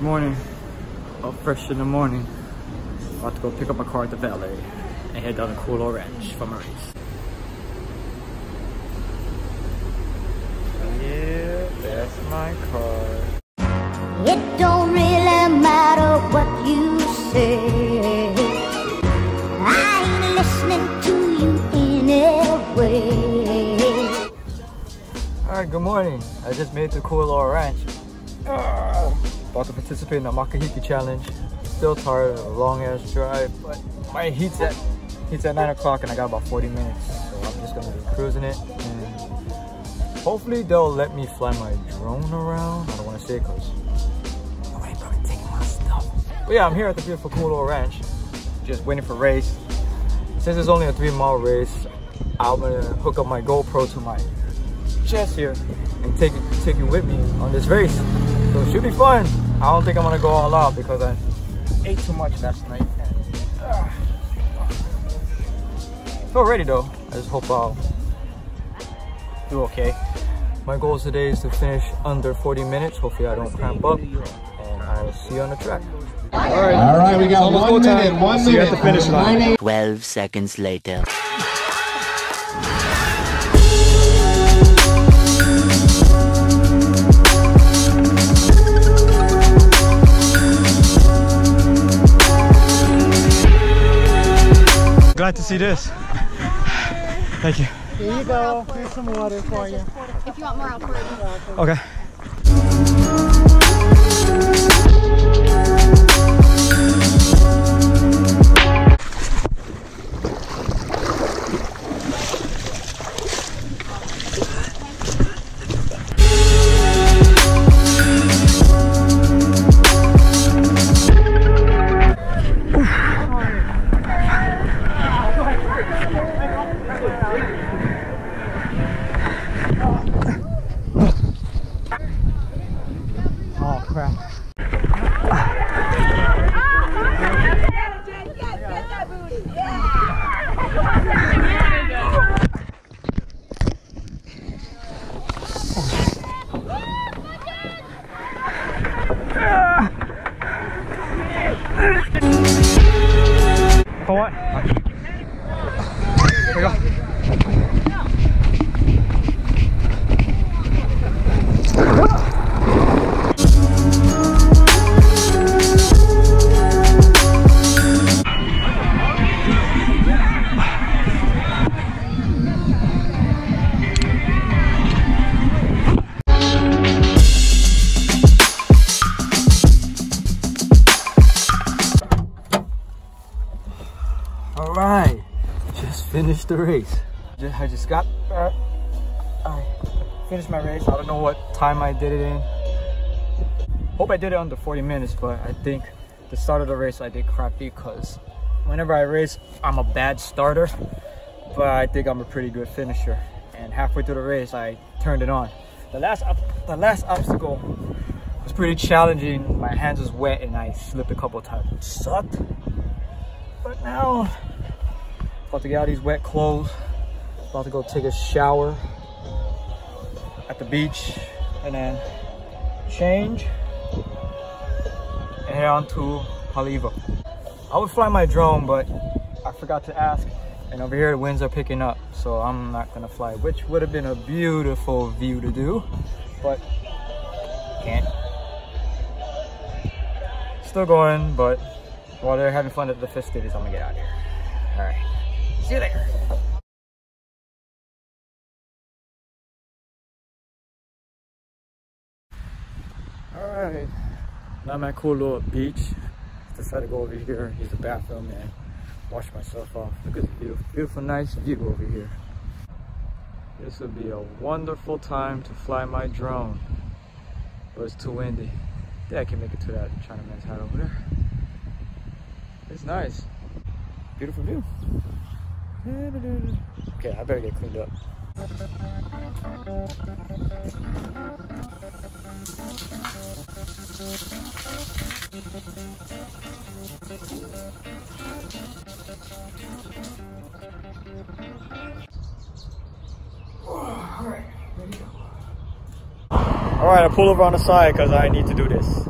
Morning. All fresh in the morning. About to go pick up my car at the valet and head down to Kualoa Ranch for my race. Yeah, that's my car. It don't really matter what you say. I ain't listening to you anyway. Alright, good morning. I just made it to Kualoa Ranch. About to participate in the Makahiki Challenge. Still tired of a long ass drive, but my heat's at 9 o'clock and I got about 40 minutes. So I'm just gonna be cruising it and hopefully they'll let me fly my drone around. I don't wanna say it cause nobody's probably taking my stuff. But yeah, I'm here at the beautiful Kualoa Ranch, just waiting for race. Since it's only a 3-mile race, I'm gonna hook up my GoPro to my chest here and take you with me on this race. So it should be fun. I don't think I'm gonna go all out because I ate too much last night. Feel ready though. I just hope I'll do okay. My goal today is to finish under 40 minutes. Hopefully I don't cramp up. And I will see you on the track. Alright, we got 1 minute, 1 minute. You have to finish line. 12 seconds later. Glad to see this. Thank you. Here you go. Here's some water for you. If you want more, I'll pour it. Okay. Alright, just finished the race. I just got back. I finished my race. I don't know what time I did it in. Hope I did it under 40 minutes, but I think the start of the race I did crappy because whenever I race, I'm a bad starter, but I think I'm a pretty good finisher. And halfway through the race, I turned it on. The last obstacle was pretty challenging. My hands was wet and I slipped a couple of times. It sucked. But now, about to get out of these wet clothes, about to go take a shower at the beach and then change and head on to Haleiwa. I would fly my drone, but I forgot to ask, and over here the winds are picking up, so I'm not gonna fly, which would have been a beautiful view to do, but can't. Still going, but while they're having fun at the festivities, I'm gonna get out of here. All right, see you later. All right, now I'm at Kualoa Beach. Decided to go over here, use the bathroom and wash myself off. Look at the beautiful, beautiful, nice view over here. This would be a wonderful time to fly my drone, but it's too windy. I think I can make it to that Chinaman's hat over there. It's nice. Beautiful view. Okay, I better get cleaned up. Alright, I pull over on the side because I need to do this.